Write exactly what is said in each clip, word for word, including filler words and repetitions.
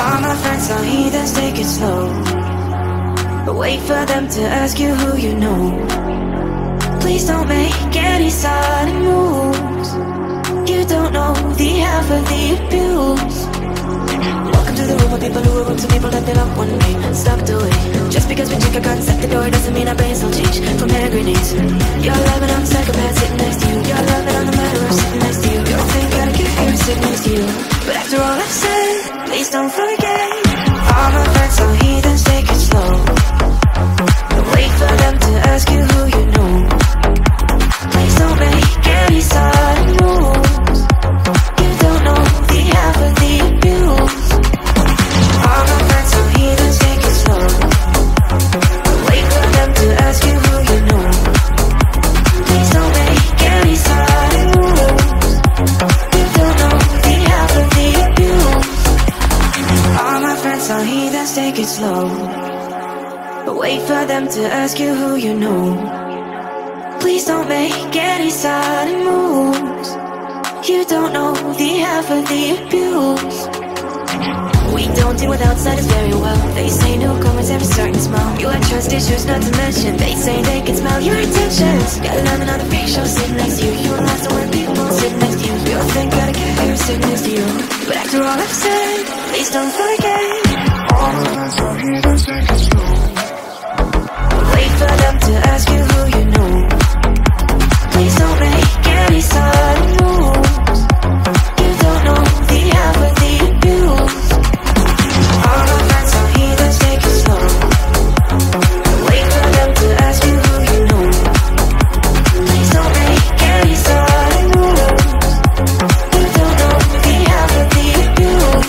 All my friends are heathens, take it slow, but wait for them to ask you who you know. Please don't make any sudden moves. You don't know the half of the abuse. Welcome to the room of people who are rude to people that they love one day. Stop doing. Just because we check a concept, the door doesn't mean our brains will change from hair grenades. You're loving on the psychopath sitting next to you. You're loving on the murderer sitting next to you. You don't think I'd get here sitting next to you. But after all I've said, please don't forget. All my friends are heathens, take it slow, but wait for them to ask you who you know. Please don't make any sudden moves. You don't know the half of the abuse. All my friends are heathens, take it slow, but wait for them to ask you who you know. Please don't make any sudden moves. You don't know the half of the abuse. All my friends are heathens, take it slow, but wait for them to ask you who you know. Please don't make any sudden moves. You don't know the half of the abuse. We don't deal with outsiders very well. They say no comments, have a certain smile. You have trust issues, not to mention they say they can smell your intentions. Got a lemon on the fake show sitting next to you. You lost the word people sitting next to you. You don't think gotta get here sitting next to you. But after all I've said, please don't forget. All the lines are here, let's take it slow. Wait for them to ask you who you know. Please don't make any sudden moves. You don't know the half of the abuse. All my friends are heathens, take it slow, but wait for them to ask you who you know. Please don't make any sudden moves. You don't know the half of the abuse.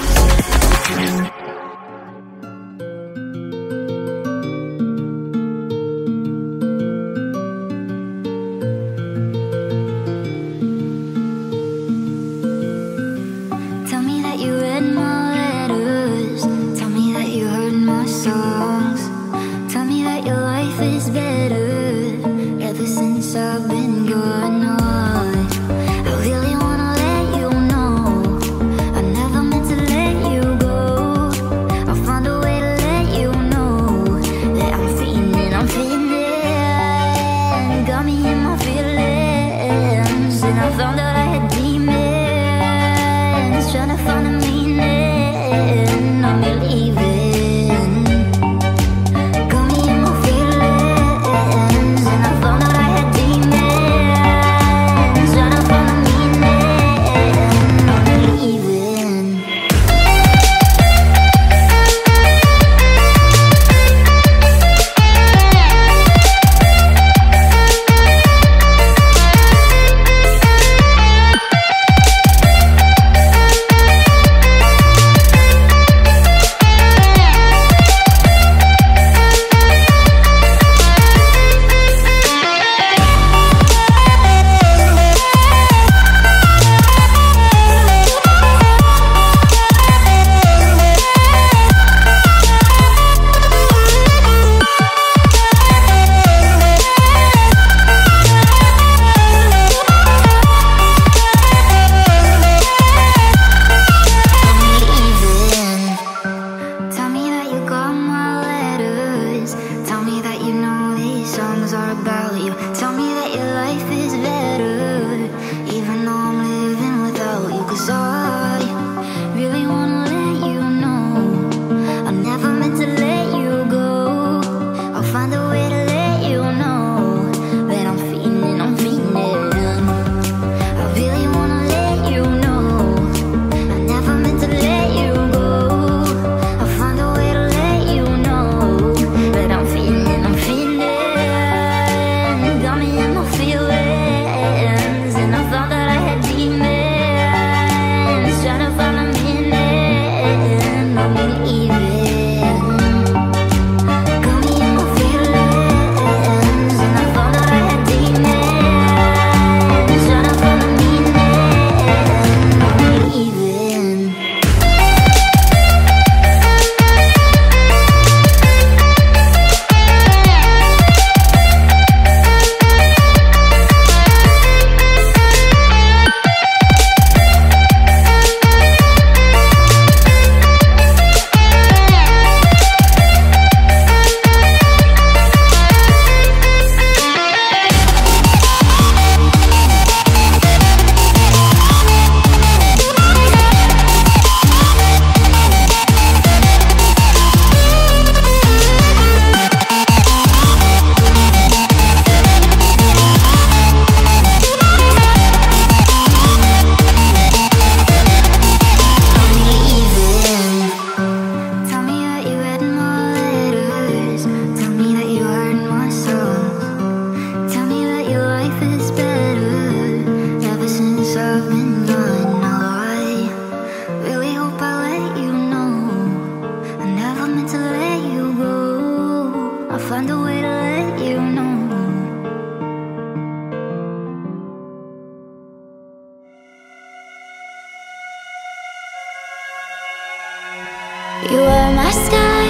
You were my sky,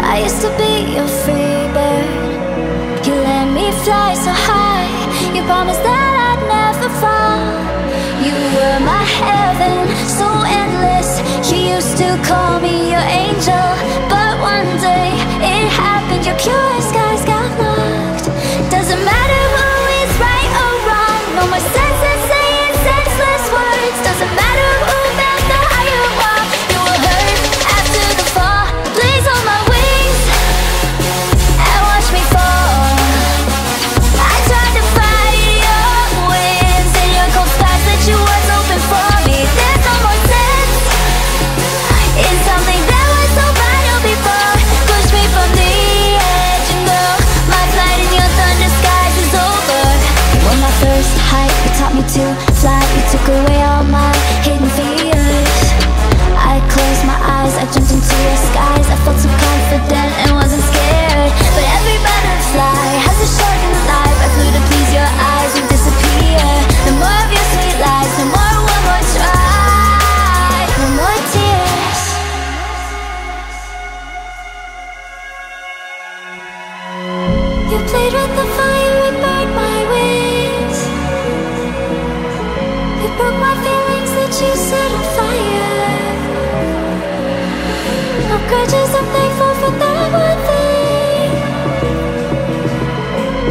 I used to be a free bird. You let me fly so high, you promised that I'd never fall. You were my heaven, so endless. You used to call me your angel, but one day it happened, your pure skies got locked. Doesn't matter who is right or wrong, no more senses saying senseless words. Doesn't matter who built the higher wall, you were hurt after the fall. Blaze on my wings and watch me fall. I tried to fight your winds and your cold skies that you was open for me. There's no more sense in something that was so vital before. Push me from the edge and go, my flight in your thunder skies is over. You were my first height, you taught me to fly. You took away all my hidden fears. I closed my eyes, I jumped into your skies. I felt so confident and wasn't scared. But every butterfly has a shortened life. I flew to please your eyes, you disappear. The more of your sweet lies, the more one more try, the more tears. You played with the fire and burned my wings. You broke my feelings that you set on fire. No grudges, I'm thankful for that one thing.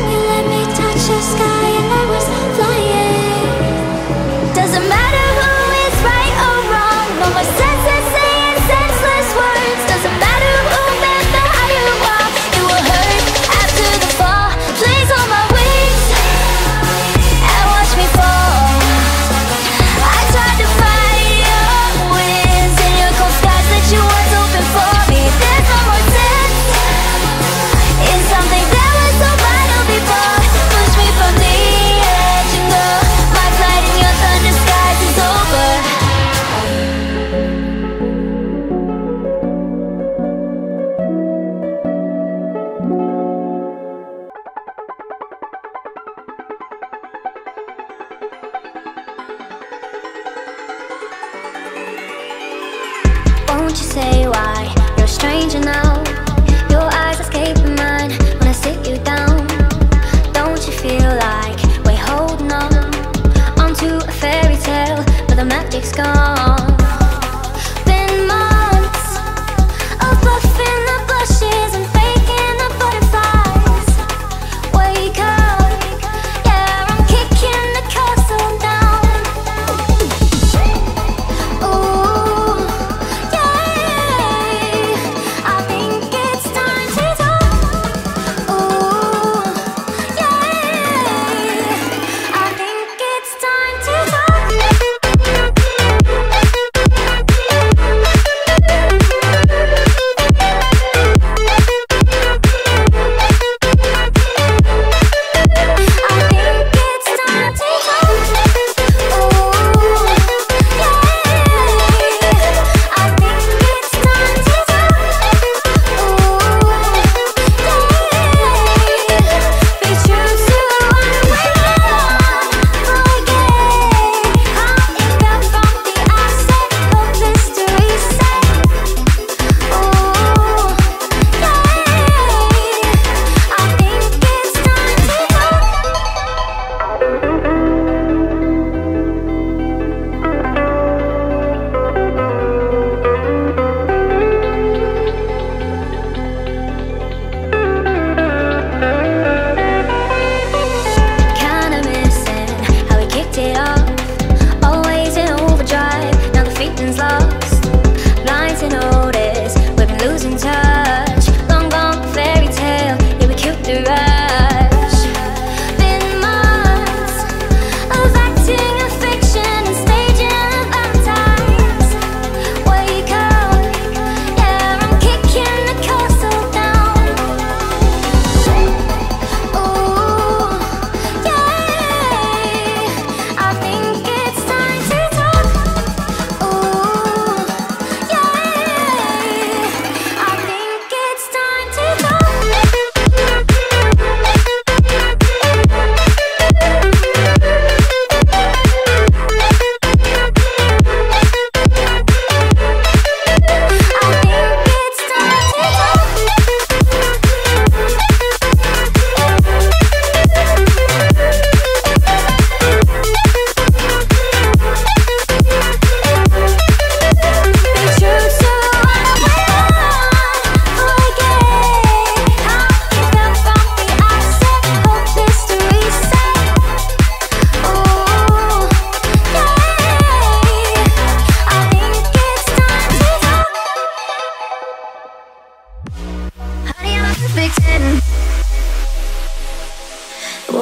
You let me touch your sky and I was flying. Doesn't matter who is right or wrong, no more senses saying senseless words. Doesn't matter who built the higher wall, you were hurt after the fall. Blaze on my wings and watch me fall. I tried to fight your winds and your cold skies that you was open for me. There's no more sense in something that was so vital before. Push me from the edge and go, my flight in your thunder skies is over. Won't you say why? You're a stranger now. Your eyes escaping mine when I sit you down. Don't you feel like we're holding on onto a fairy tale, but the magic's gone? Been months of bluffing the blushes and faking the butterflies. Wake up, yeah, I'm kicking the castle down. Ooh, yeah, I think it's time to talk. Ooh, yeah, I think it's time to talk.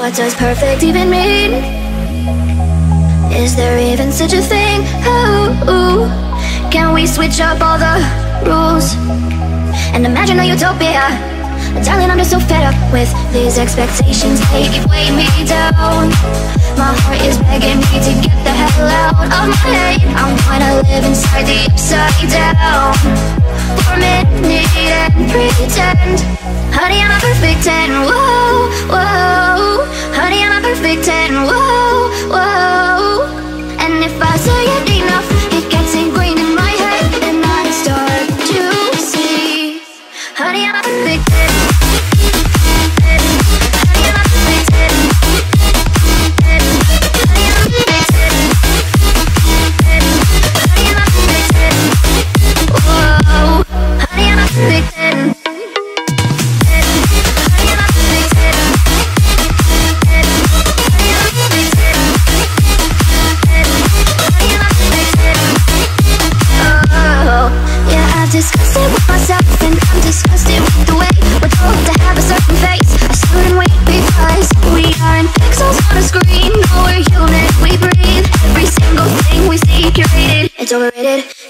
What does perfect even mean? Is there even such a thing? Ooh, can we switch up all the rules and imagine a utopia? Darling, I'm just so fed up with these expectations. They keep weighing me down. My heart is begging me to get the hell out of my head. I'm gonna live inside the upside down for a minute and pretend. Honey, I'm a perfect ten. Whoa, whoa. Honey, I'm a perfect ten. Whoa, whoa. And if I say it enough, it gets ingrained in my head, and I start to see. Honey, I'm a perfect ten.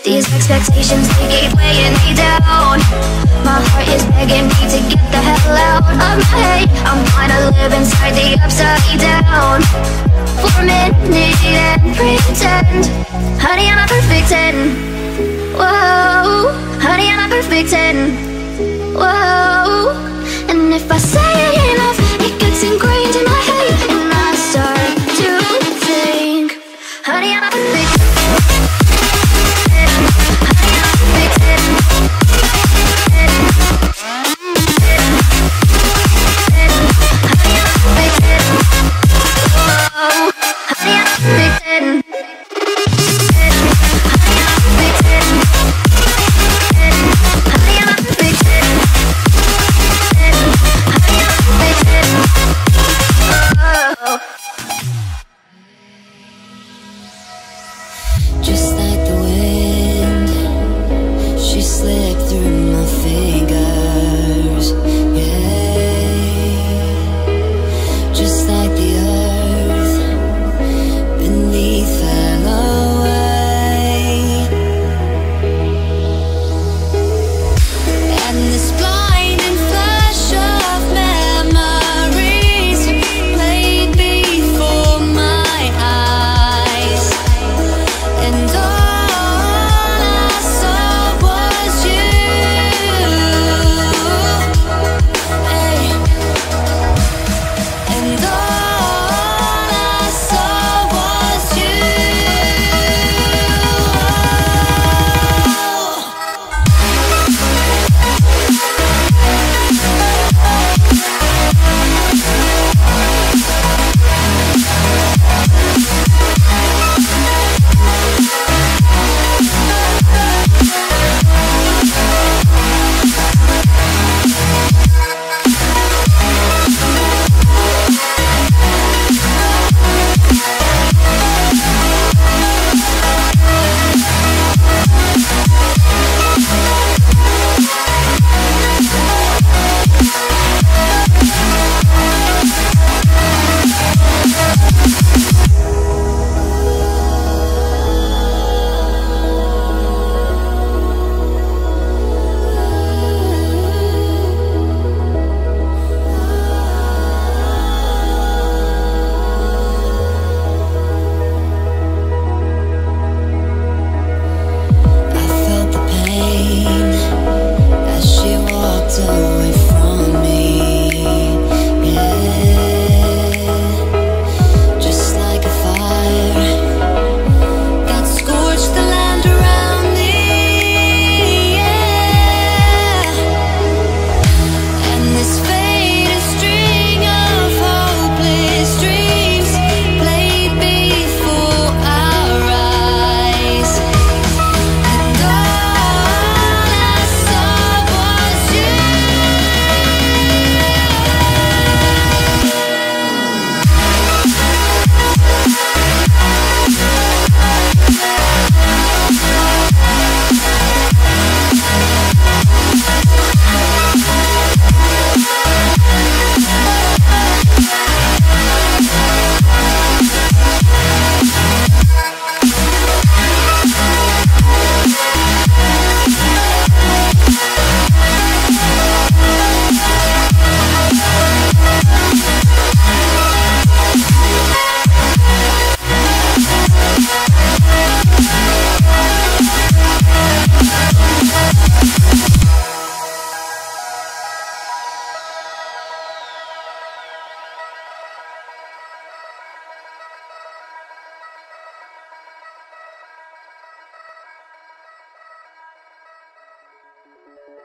These expectations, they keep weighing me down. My heart is begging me to get the hell out of my head. I'm gonna live inside the upside down for a minute and pretend. Honey, I'm a perfect ten. Whoa. Honey, I'm a perfect ten. Whoa. And if I say it enough, it gets ingrained in my head, and I start to think, honey, I'm a perfect ten. Honey, I'm a perfect ten.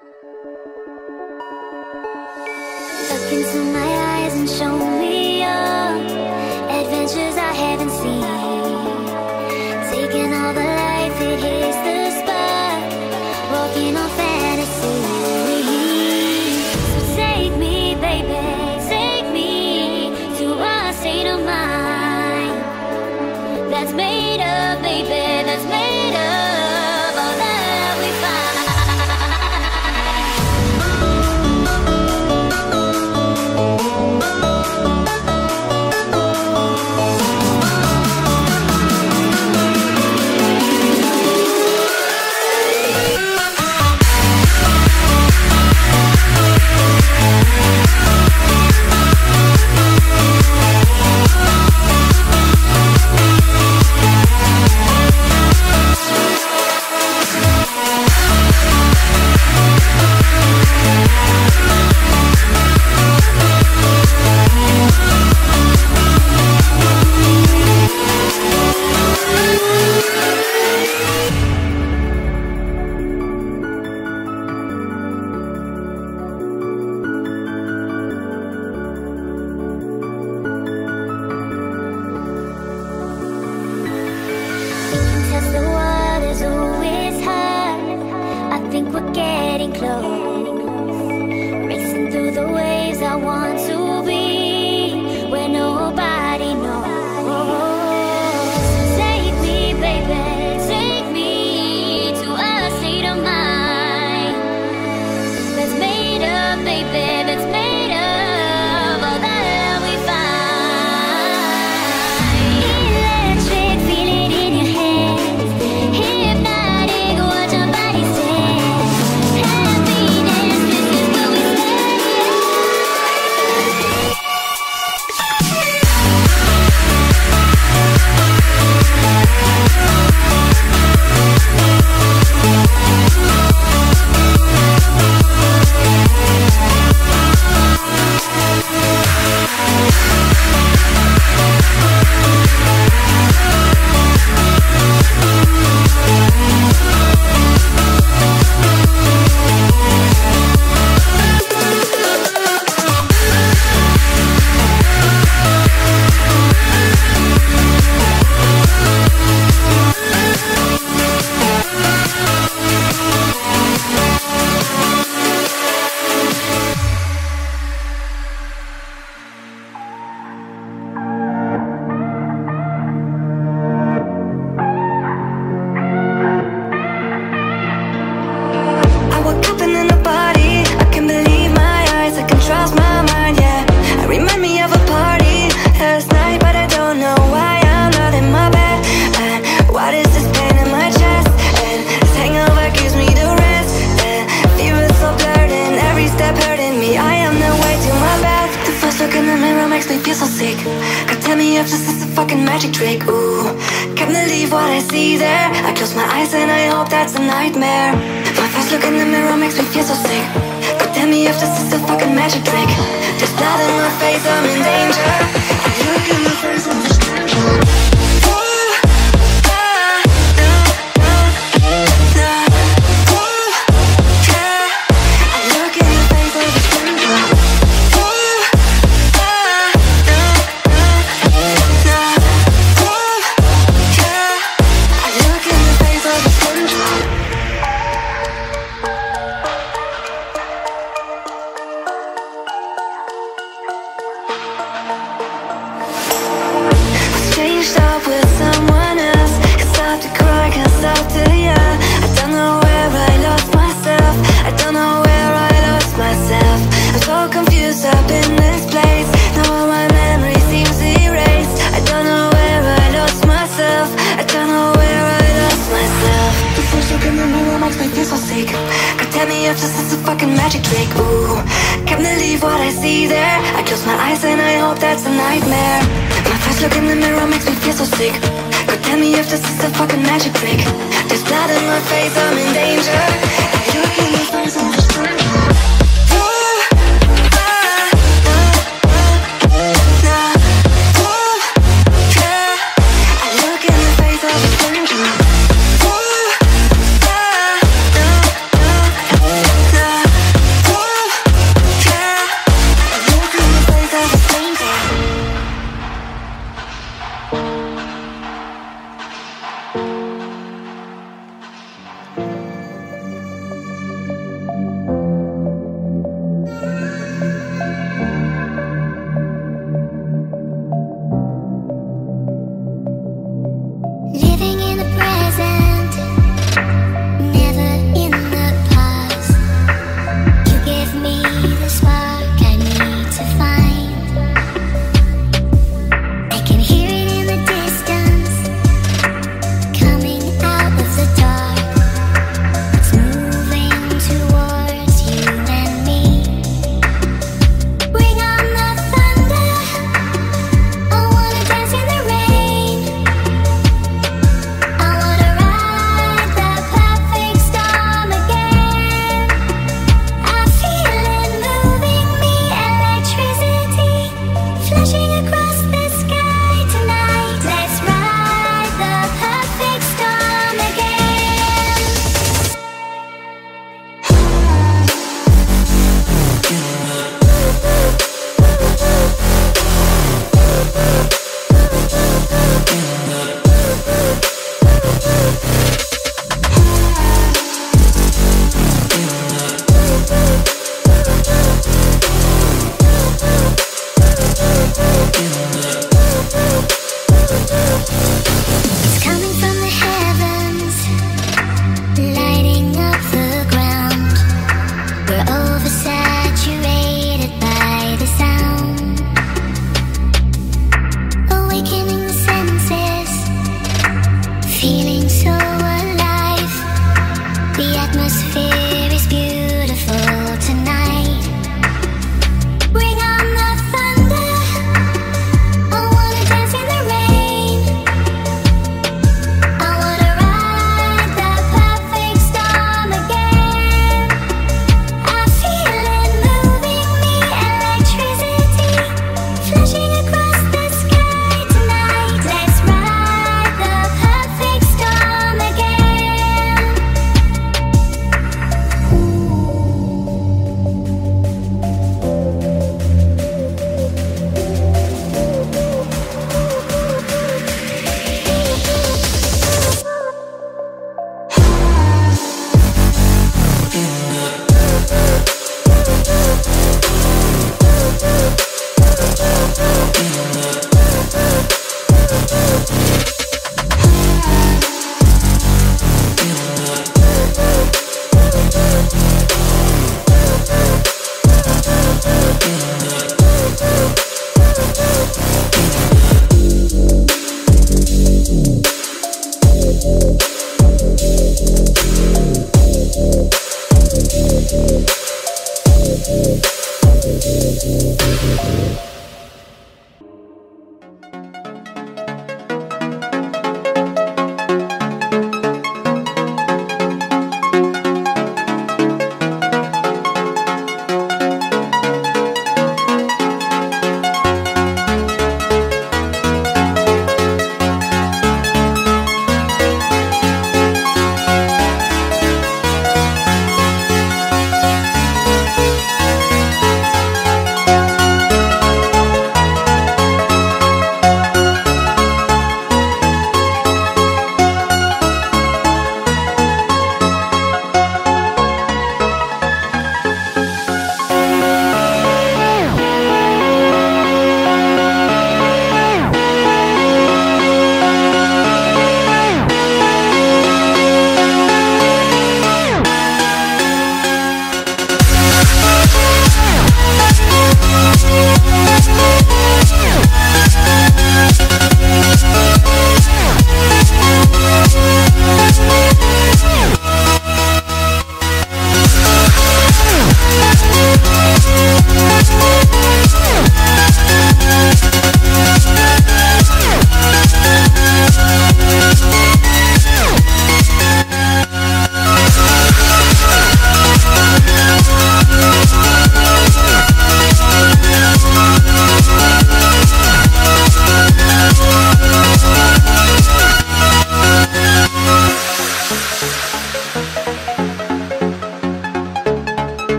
Look into my eyes and show me all adventures I haven't seen. Taking all the life, it hits the spot. Walking on fantasy. So take me, baby, take me to a state of mind that's made of, baby, that's made of. No.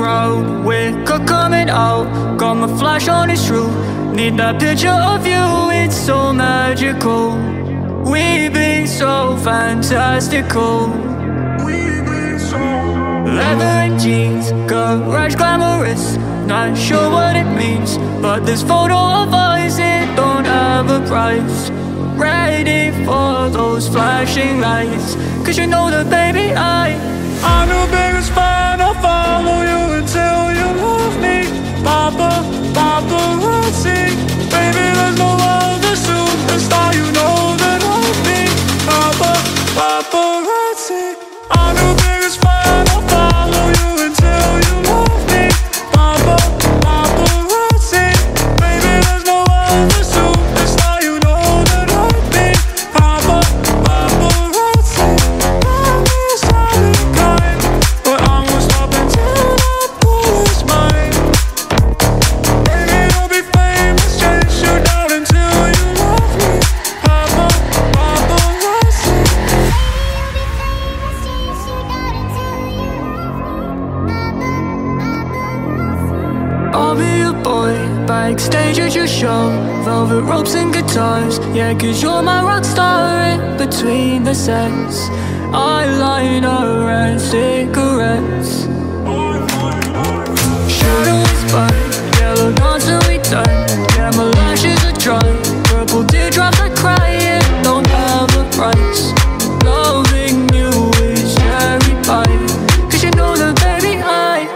road, we're coming out. Got my flash on, it's true. Need that picture of you, it's so magical. We've been so fantastical. We've been so leather and jeans, garage glamorous. Not sure what it means, but this photo of us, it don't have a price. Ready for those flashing lights, cause you know that baby I I know baby's fine, I'll follow you until you love me. Papa, paparazzi, baby there's no other superstar, you know that I'll be. Papa, paparazzi, I know baby's fine, I'll follow you until you love me. Papa, paparazzi, baby there's no other superstar, you know that I'll be. Papa, paparazzi, love is all the kind, but I'm gonna stop until I pull this mine. Baby, I'll be famous, chase you down until you love me. Papa, paparazzi, I'll be your boy, backstage at your show. Velvet ropes and guitars, yeah, cause you're my rock star. In between the sets, eyeliner and cigarettes. Shooting spark, yellow dance till we done. Yeah, my lashes are dry, purple teardrops are crying. Don't have a price, loving you is cherry pie. Cause you know that baby I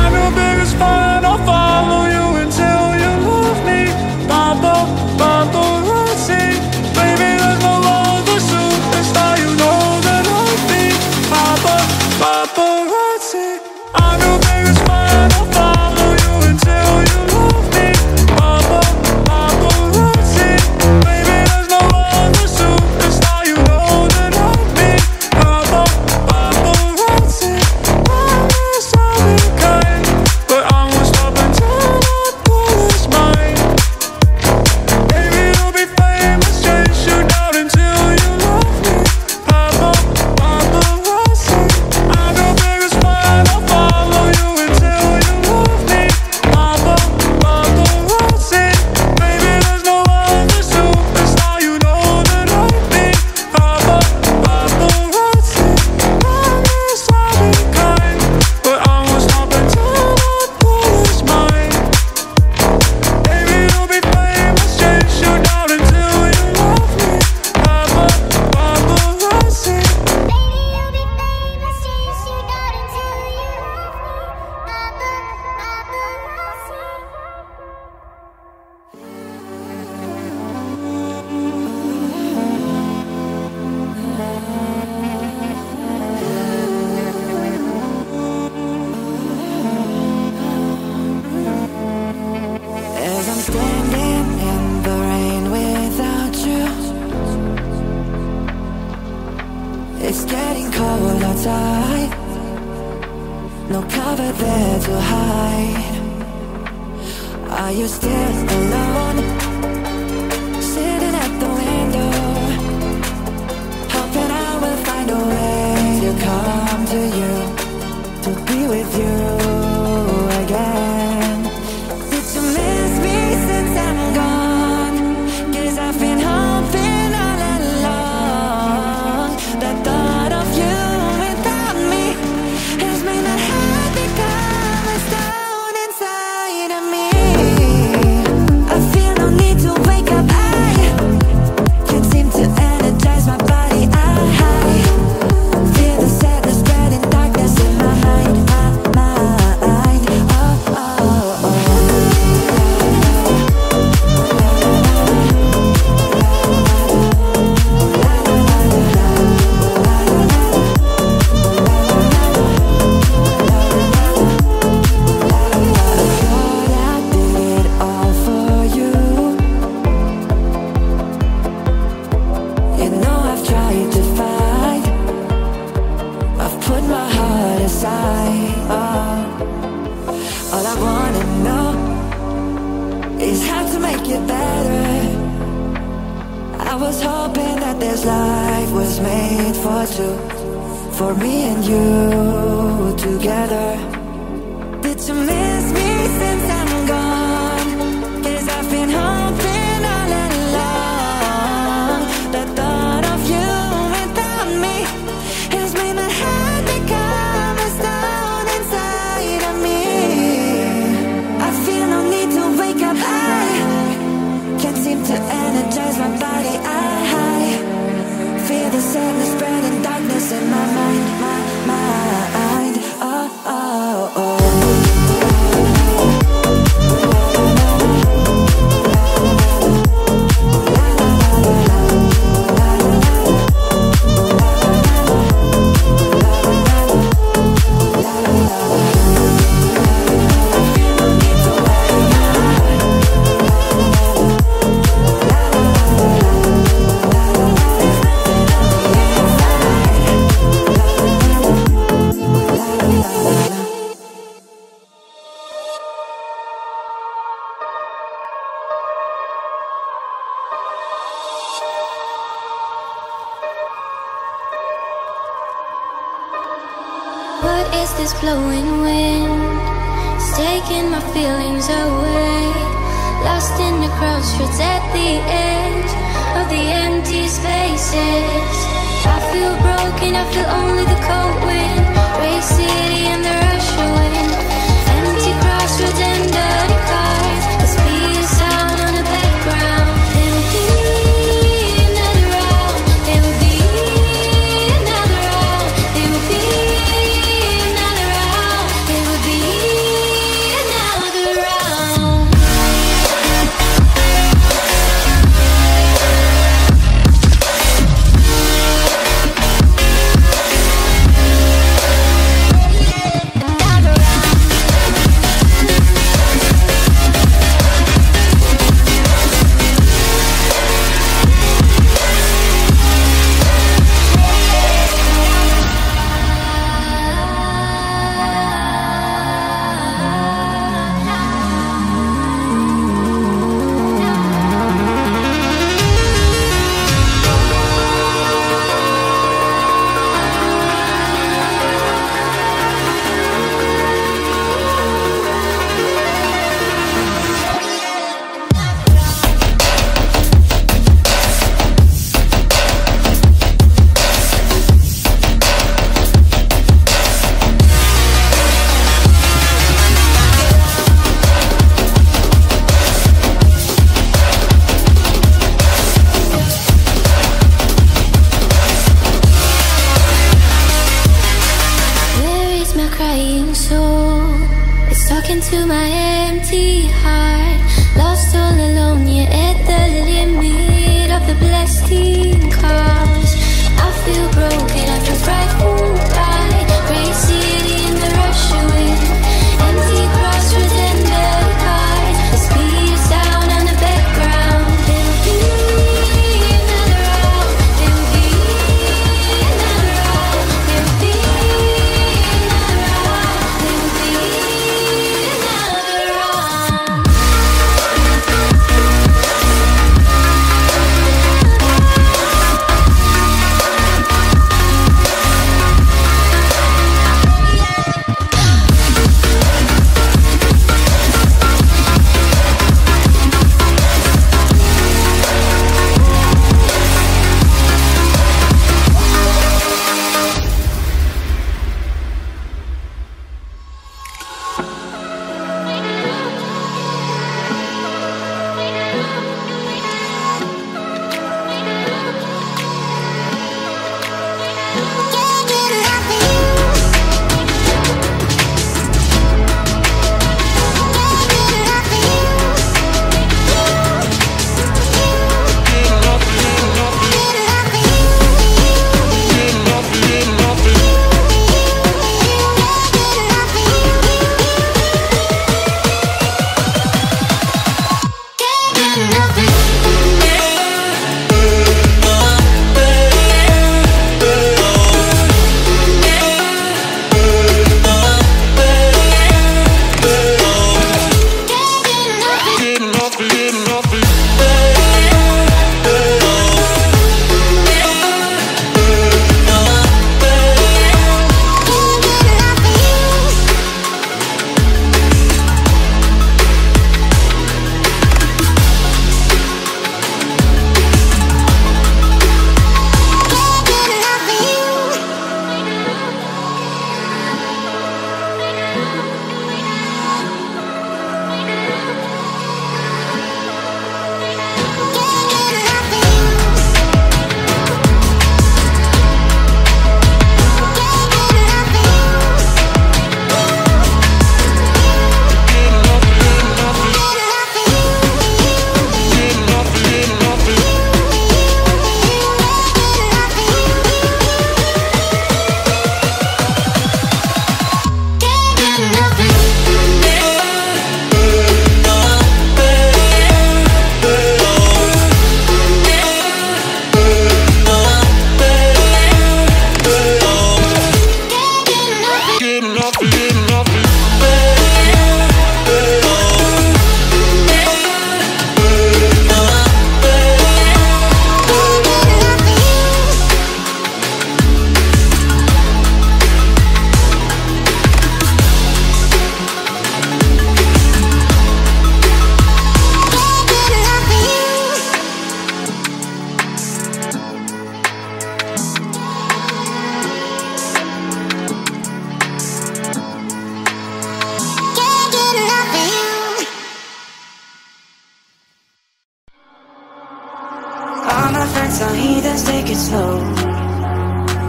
I know baby's fine, I'll follow you until you love me. Papa, paparazzi, baby there's no other superstar, you know that I'll be. Papa, paparazzi, I know baby's fine, I'll follow you until you love me. Papa, paparazzi, baby there's no other superstar, you know that I'll be. Papa, paparazzi, love is all the kind, but I'm gonna stop until I pull this mine. Baby, you'll be famous, chase you down until you love me. Papa, paparazzi, I know baby's fine, I'll follow you until you love me. Papa, paparazzi, baby, there's no other superstar, you know that I'll be. Papa, paparazzi, love is all the kind, but I'm gonna stop until I pull this mine. Baby, you'll be famous, chase you down until you love me. Papa, paparazzi, As I'm standing in the rain without you, it's getting cold outside. No cover there to hide. Are you still alone? Sitting at the window, hoping I will find a way to come to you, to be with you again. Did you miss me since I'm gone? Guess I've been hoping all along. The thought of you without me has made my heart become a stone inside of me. I feel no need to wake up. I can't seem to energize my body. I feel the sadness spreading darkness in my mind, my mind. Oh, oh, oh. Thought I did it all for you. You know I've tried to fight. I've put my heart aside. Oh. All I wanna know is how to make it better. I was hoping that this life was made for two, for me and you together. Did This blowing wind is taking my feelings away. Lost in the crossroads at the edge of the empty spaces. I feel broken, I feel only the cold wind, gray city and the rush of wind. Empty crossroads and dirty cars, the speed is out on the background.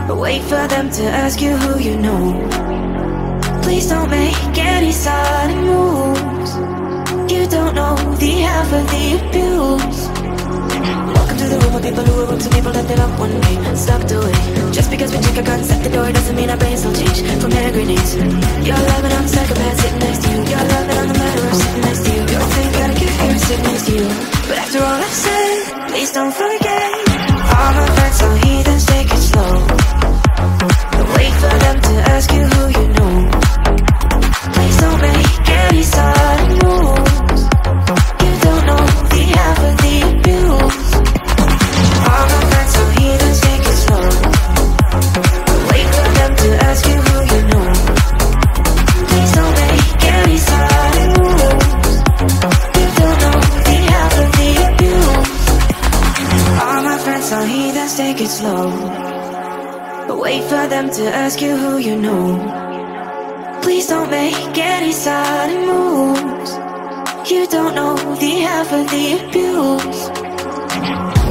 But wait for them to ask you who you know. Please don't make any sudden moves. You don't know the half of the abuse. Welcome to the room of people who are rude to people that they love one day and stuck to it. Just because we check a concept, the door doesn't mean our brains will change from air grenades. You're loving on the psychopath sitting next to you. You're loving on the murderer sitting next to you. Your thing gotta get here sitting next to you. But after all I've said, please don't forget. All my friends are heathens, take it slow. Don't wait for them to ask you who you know. Please don't make any sudden moves. You don't know the half of the abuse. All my friends are heathens, take it slow. Don't wait for them to ask you who you know. Please don't make any sudden moves. You don't know the half of the abuse. All my friends are heathens, take it slow. But wait for them to ask you who you know. Please don't make any sudden moves. You don't know the half of the abuse.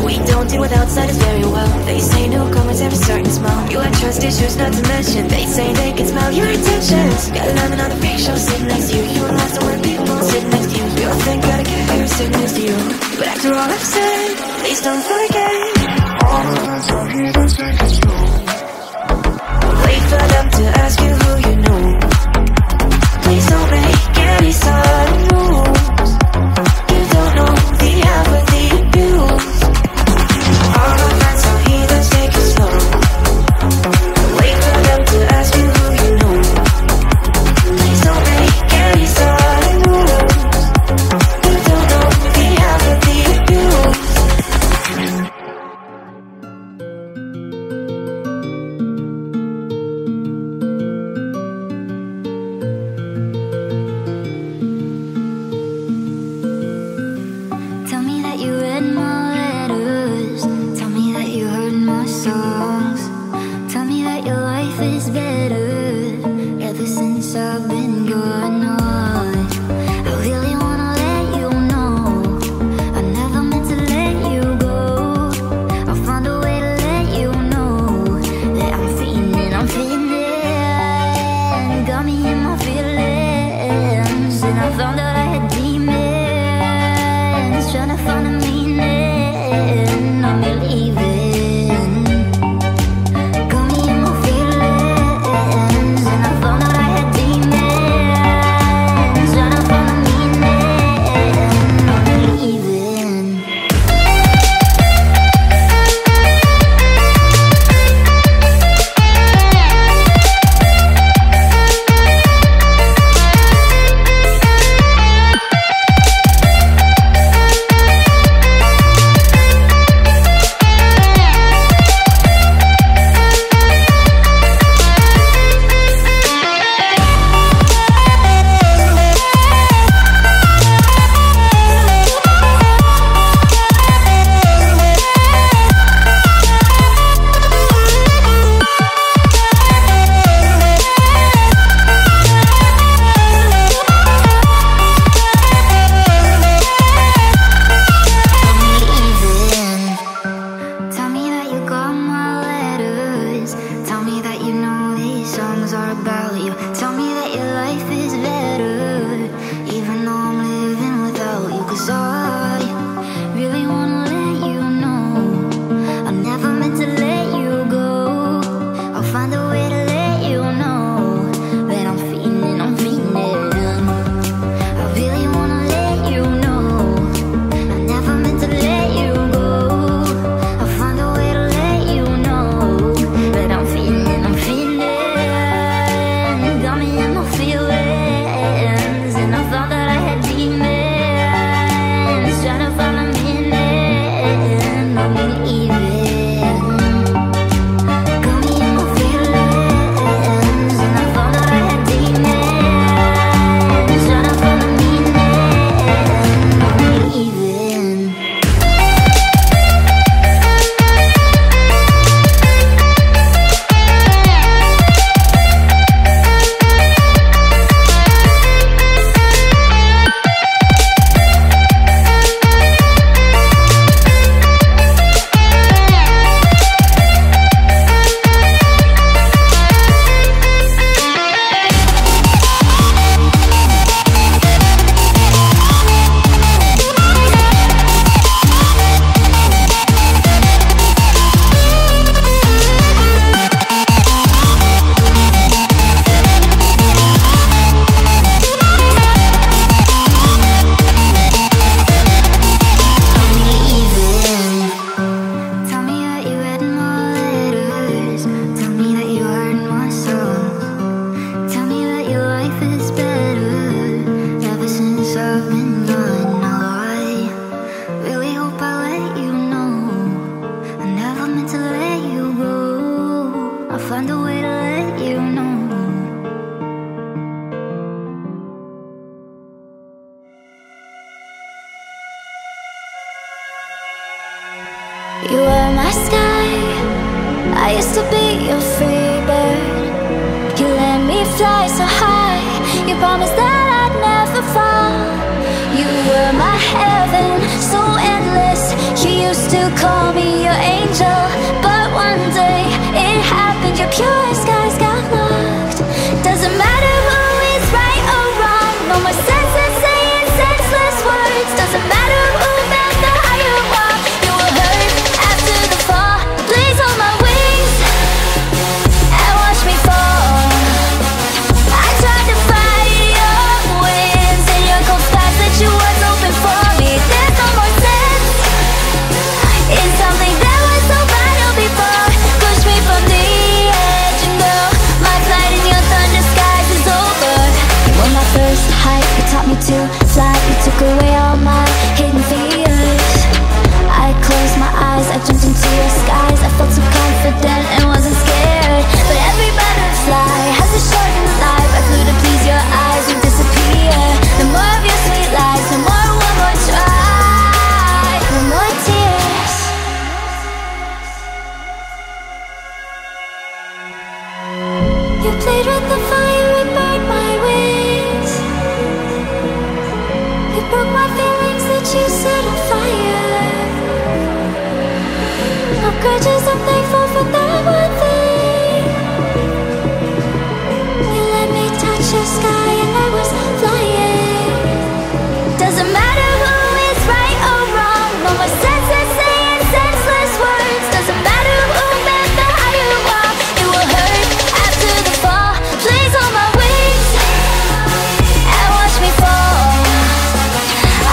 We don't deal with outsiders very well. They say no comments, every certain smile. You have trust issues, not to mention they say they can smell your intentions. Got a lemon on the fake show sitting next to you. You and lots of weird people sitting next to you. You don't think gotta get here sitting next to you. But after all I've said, please don't forget. All the lines are here, don't take it slow. Wait for them to ask you who you know. Please don't make any sudden moves. You don't know the half of the abuse. All my friends are heathens, take it slow. Wait for them to ask you who you know. Please don't make any sudden moves. You don't know the half of the abuse. find a way to let you know. You were my sky, I used to be your free bird. You let me fly so high, you promised that I'd never fall. You were my heaven, so endless. You used to call me your angel, but one day it happened, your pure skies got locked. Doesn't matter who is right or wrong, no more senseless saying senseless words. Doesn't matter who found the higher one. You were hurt after the fall. Blaze on my wings and watch me fall. I tried to fight your winds and your cold skies that you was open for me. There's no more sense in something that was so vital before. Push me from the edge and go. My flight in your thunder skies is over. You were my first height, you taught me to fly. You took away all my hidden fears. I closed my eyes, I jumped into your skies. I felt so confident and wasn't scared. But every butterfly has a shortened life. I flew to please your eyes, you disappear. The more of your sweet lies, the more one more try, the more tears. You played with the fire and burned my wings. You broke my feelings that you set on fire. No grudges, I'm thankful for that one thing. You let me touch your sky and I was flying. Doesn't matter who is right or wrong, no more senseless saying senseless words. Doesn't matter who met the higher wall. You were hurt after the fall. Blaze on my wings and watch me fall.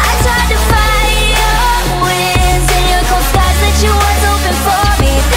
I tried to fight your winds and your cold skies that you was open for me.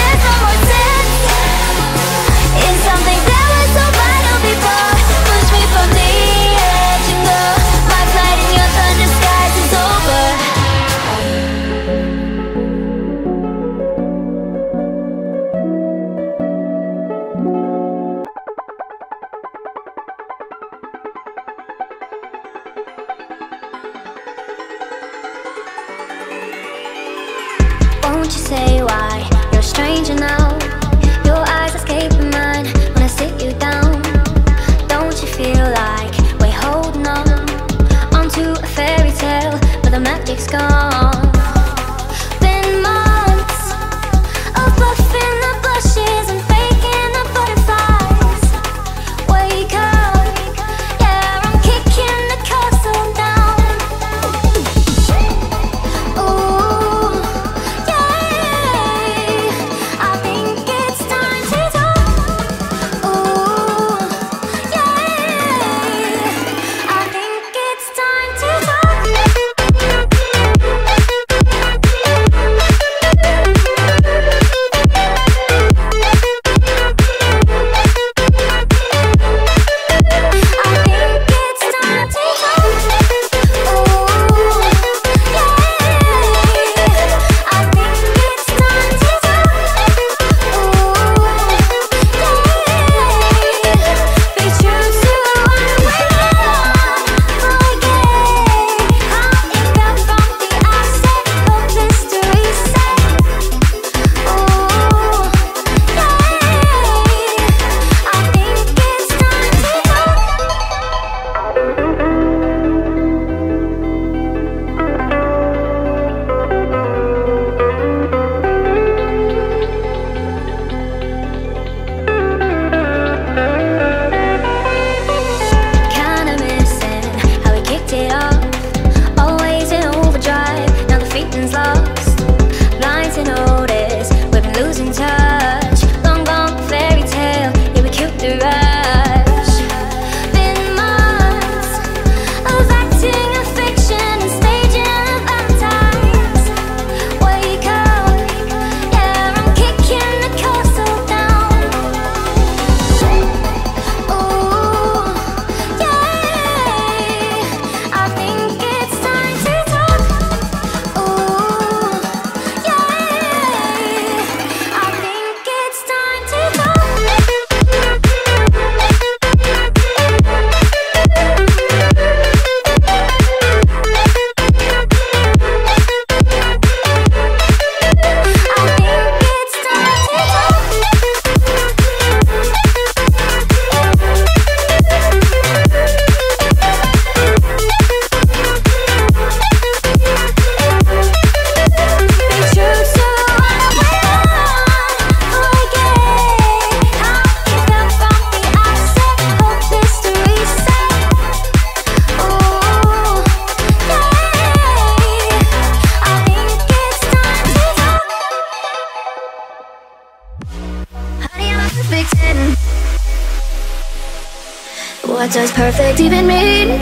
What does perfect even mean?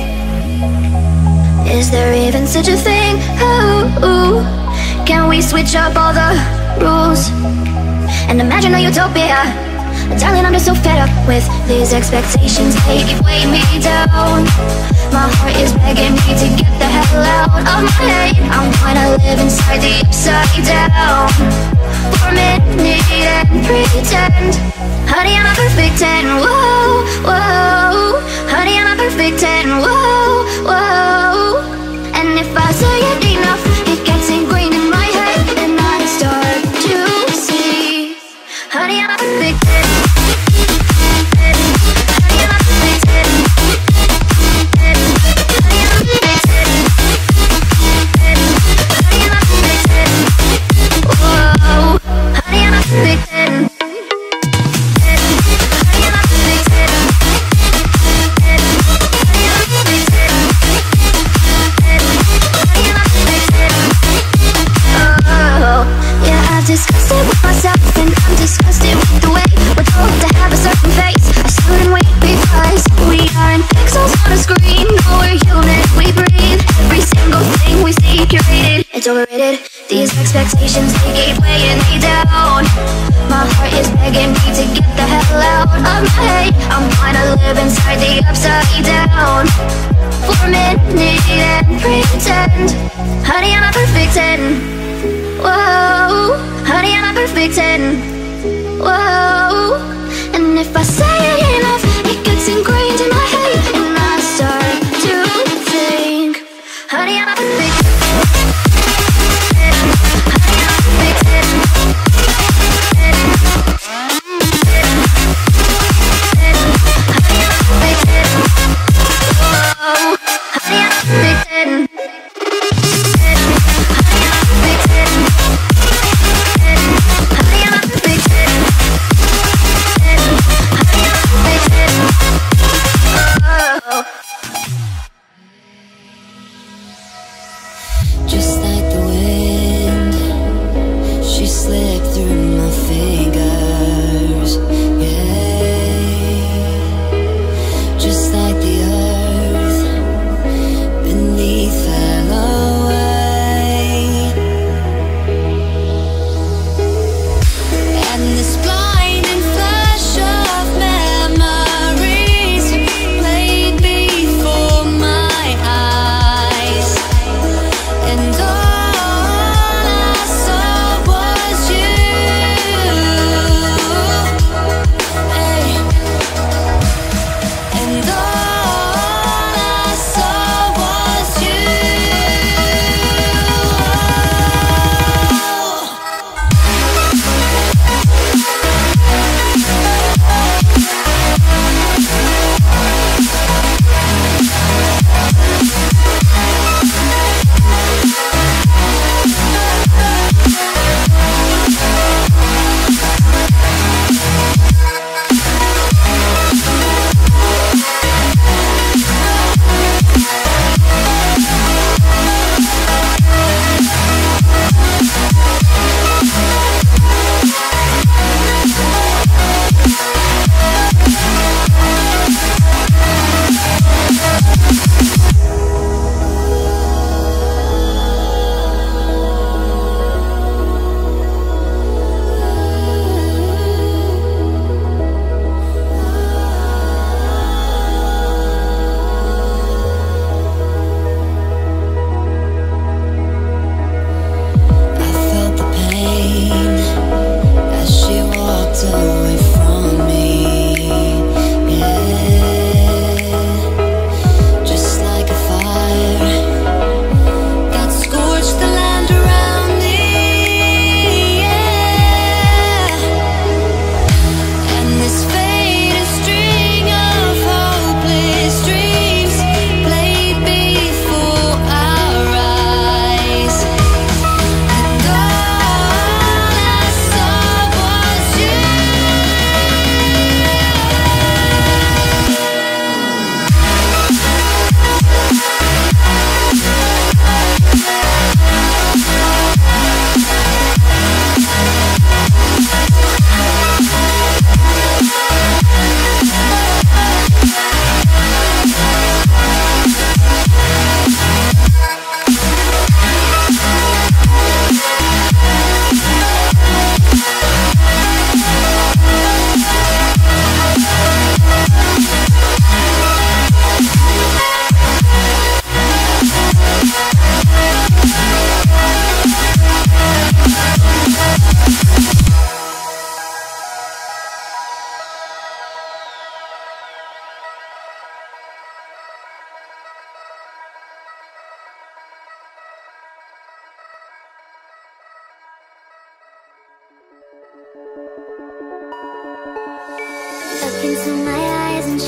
Is there even such a thing? Ooh, can we switch up all the rules and imagine a utopia? Darling, I'm just so fed up with these expectations. They keep weighing me down. My heart is begging me to get the hell out of my head. I'm gonna live inside the upside down for a minute and pretend. Honey, I'm a perfect ten. Whoa, whoa. Honey, I'm a perfect ten. Whoa, whoa. And if I say it enough, it gets ingrained in my head, and I start to see. Honey, I'm a perfect ten. These expectations, they keep weighing me down. My heart is begging me to get the hell out of my head. I'm gonna live inside the upside down for a minute and pretend. Honey, I'm a perfect ten. Whoa, honey, I'm a perfect ten. Whoa, and if I say it enough, it gets ingrained in my head, and I start to think, honey, I'm a perfect ten.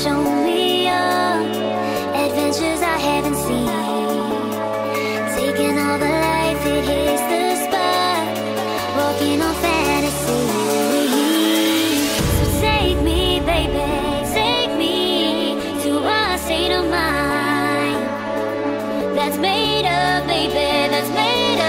show me up adventures I haven't seen, taking all the life it hits the spot, walking on fantasy. So take me, baby, take me to a state of mind that's made up, baby, that's made up.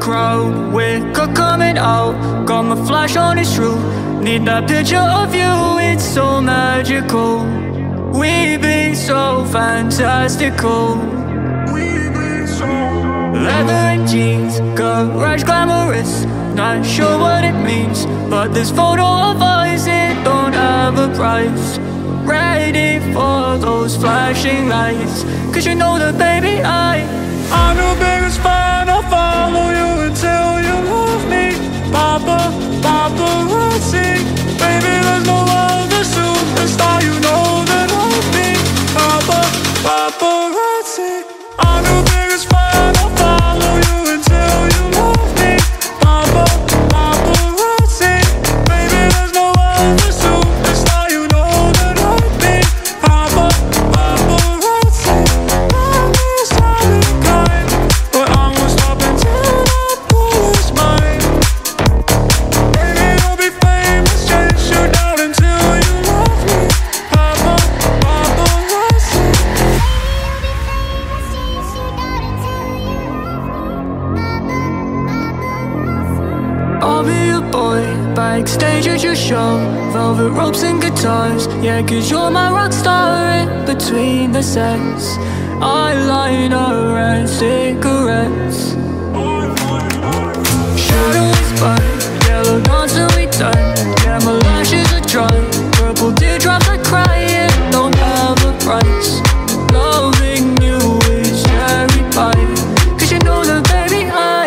Crowd, we're coming out, got my flash on, it's true. Need that picture of you, it's so magical. We've been so fantastical. We've been so leather and jeans, garage glamorous. Not sure what it means, but this photo of us, it don't have a price. Ready for those flashing lights, cause you know that baby I I'm your biggest fan, I'll follow you until you love me. Papa, paparazzi, baby, there's no other superstar, you know that I'll be. Papa, paparazzi, I'm your biggest fan, I'll follow you. Backstage at your show, velvet ropes and guitars. Yeah, cause you're my rock star in between the sets. Eyeliner and cigarettes. Sugar is burnt, yellow dawn till we turn. Yeah, my lashes are dry, purple teardrops are crying. Don't have a price. Loving you is cherry pie, cause you know that baby I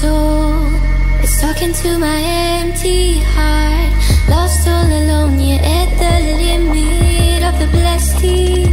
soul is talking to my empty heart. Lost all alone, yet at the limit of the black sea.